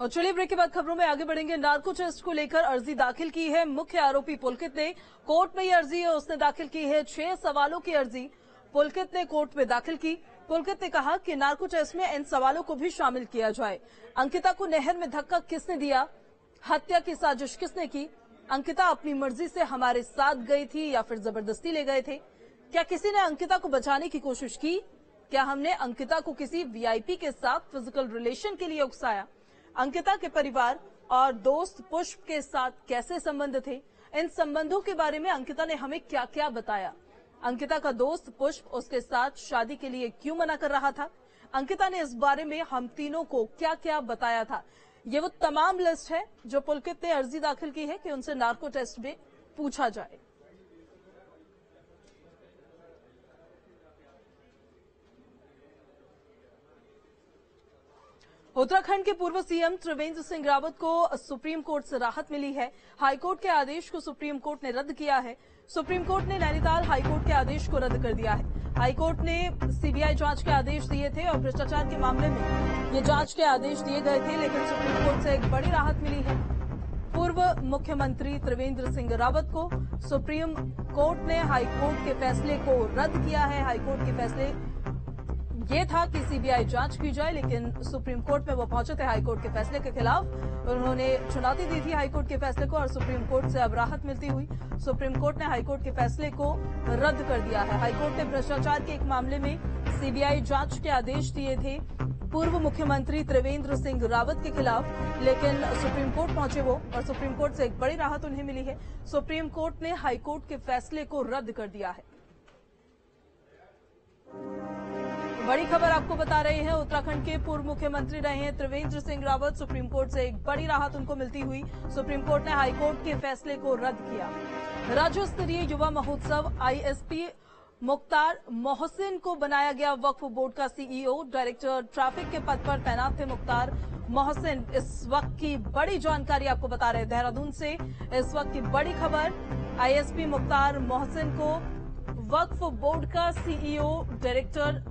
और चलिए ब्रेक के बाद खबरों में आगे बढ़ेंगे। नार्को टेस्ट को लेकर अर्जी दाखिल की है मुख्य आरोपी पुलकित ने। कोर्ट में ये अर्जी है उसने दाखिल की है 6 सवालों की अर्जी पुलकित ने कोर्ट में दाखिल की। पुलकित ने कहा कि नार्को टेस्ट में इन सवालों को भी शामिल किया जाए। अंकिता को नहर में धक्का किसने दिया, हत्या की साजिश किसने की, अंकिता अपनी मर्जी से हमारे साथ गई थी या फिर जबरदस्ती ले गए थे, क्या किसी ने अंकिता को बचाने की कोशिश की, क्या हमने अंकिता को किसी वीआईपी के साथ फिजिकल रिलेशन के लिए उकसाया, अंकिता के परिवार और दोस्त पुष्प के साथ कैसे संबंध थे, इन संबंधों के बारे में अंकिता ने हमें क्या क्या बताया, अंकिता का दोस्त पुष्प उसके साथ शादी के लिए क्यों मना कर रहा था, अंकिता ने इस बारे में हम तीनों को क्या क्या बताया था। ये वो तमाम लिस्ट है जो पुलकित ने अर्जी दाखिल की है कि उनसे नार्को टेस्ट में पूछा जाए। उत्तराखंड के पूर्व सीएम त्रिवेंद्र सिंह रावत को सुप्रीम कोर्ट से राहत मिली है। हाईकोर्ट के आदेश को सुप्रीम कोर्ट ने रद्द किया है। सुप्रीम कोर्ट ने नैनीताल हाईकोर्ट के आदेश को रद्द कर दिया है। हाईकोर्ट ने सीबीआई जांच के आदेश दिए थे और भ्रष्टाचार के मामले में ये जांच के आदेश दिए गए थे, लेकिन सुप्रीम कोर्ट से एक बड़ी राहत मिली है। पूर्व मुख्यमंत्री त्रिवेंद्र सिंह रावत को सुप्रीम कोर्ट ने हाईकोर्ट के फैसले को रद्द किया है। हाईकोर्ट के फैसले ये था कि सीबीआई जांच की जाए, लेकिन सुप्रीम कोर्ट में वो पहुंचे थे हाईकोर्ट के फैसले के खिलाफ। उन्होंने चुनौती दी थी हाईकोर्ट के फैसले को और सुप्रीम कोर्ट से अब राहत मिलती हुई सुप्रीम कोर्ट ने हाईकोर्ट के फैसले को रद्द कर दिया है। हाईकोर्ट ने भ्रष्टाचार के एक मामले में सीबीआई जांच के आदेश दिए थे पूर्व मुख्यमंत्री त्रिवेंद्र सिंह रावत के खिलाफ, लेकिन सुप्रीम कोर्ट पहुंचे वो और सुप्रीम कोर्ट से एक बड़ी राहत उन्हें मिली है। सुप्रीम कोर्ट ने हाईकोर्ट के फैसले को रद्द कर दिया है। बड़ी खबर आपको बता रहे हैं, उत्तराखंड के पूर्व मुख्यमंत्री रहे हैं त्रिवेंद्र सिंह रावत। सुप्रीम कोर्ट से एक बड़ी राहत उनको मिलती हुई सुप्रीम कोर्ट ने हाईकोर्ट के फैसले को रद्द किया। राज्य स्तरीय युवा महोत्सव आईएसपी मुख्तार मोहसिन को बनाया गया वक्फ बोर्ड का सीईओ। डायरेक्टर ट्रैफिक के पद पर तैनात थे मुख्तार मोहसिन। इस वक्त की बड़ी जानकारी आपको बता रहे हैं देहरादून से। इस वक्त की बड़ी खबर, आईएसपी मुख्तार मोहसिन को वक्फ बोर्ड का सीईओ डायरेक्टर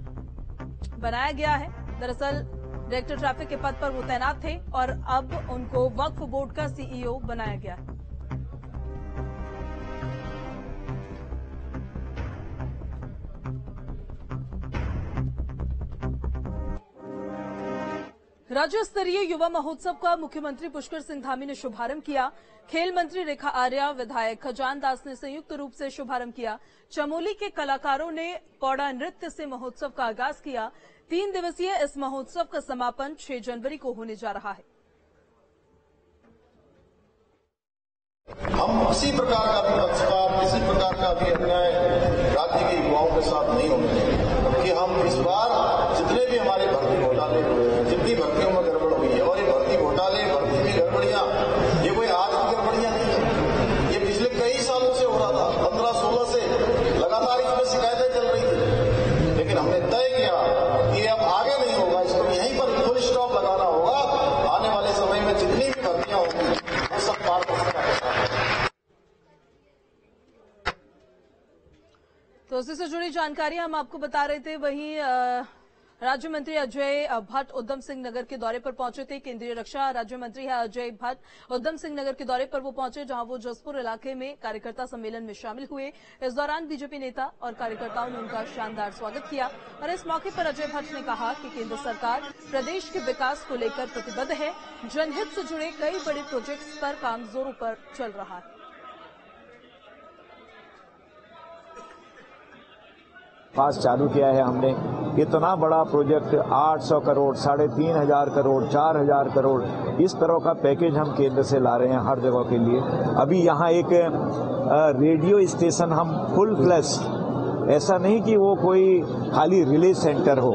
बनाया गया है। दरअसल डायरेक्टर ट्रैफिक के पद पर वो तैनात थे और अब उनको वक्फ बोर्ड का सीईओ बनाया गया है। राज्य स्तरीय युवा महोत्सव का मुख्यमंत्री पुष्कर सिंह धामी ने शुभारंभ किया। खेल मंत्री रेखा आर्या, विधायक खजान दास ने संयुक्त रूप से शुभारंभ किया। चमोली के कलाकारों ने पौड़ा नृत्य से महोत्सव का आगाज किया। 3 दिवसीय इस महोत्सव का समापन 6 जनवरी को होने जा रहा है। हम किसी प्रकार का भी पक्षपात, किसी प्रकार का भी अन्याय राज्य के युवाओं के साथ नहीं होने देंगे कि हम इस बार जितने भी हमारे भर्ती घोटाले, जितनी भर्तियों में गड़बड़ हुई है, और ये भर्ती घोटाले, भर्ती की गड़बड़ियां, ये कोई आज की गड़बड़ियां नहीं है, ये पिछले कई सालों से हो रहा था। 15-16 से लगातार इसमें शिकायतें चल रही थी, लेकिन हमने तय किया कि अब आगे नहीं होगा, इसको यहीं पर फुल स्टॉप लगाना होगा। आने वाले समय में जितनी भी भर्तियां होंगी वो सब पार पहुंचना। तो इसी से जुड़ी जानकारी हम आपको बता रहे थे। वहीं राज्य मंत्री अजय भट्ट उद्धम सिंह नगर के दौरे पर पहुंचे थे। केंद्रीय रक्षा राज्य मंत्री है अजय भट्ट उद्धम सिंह नगर के दौरे पर वो पहुंचे, जहां वो जसपुर इलाके में कार्यकर्ता सम्मेलन में शामिल हुए। इस दौरान बीजेपी नेता और कार्यकर्ताओं ने उनका शानदार स्वागत किया और इस मौके पर अजय भट्ट ने कहा कि केंद्र सरकार प्रदेश के विकास को लेकर प्रतिबद्ध है। जनहित से जुड़े कई बड़े प्रोजेक्ट्स पर काम जोरों पर चल रहा है। पास चालू किया है हमने इतना बड़ा प्रोजेक्ट 800 करोड़, 3,500 करोड़, 4,000 करोड़, इस तरह का पैकेज हम केंद्र से ला रहे हैं हर जगह के लिए। अभी यहाँ एक रेडियो स्टेशन हम फुल फ्लैश, ऐसा नहीं कि वो कोई खाली रिले सेंटर हो,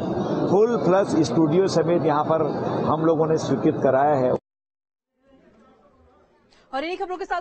फुल फ्लैश स्टूडियो समेत यहाँ पर हम लोगों ने स्वीकृत कराया है। और इन खबरों के साथ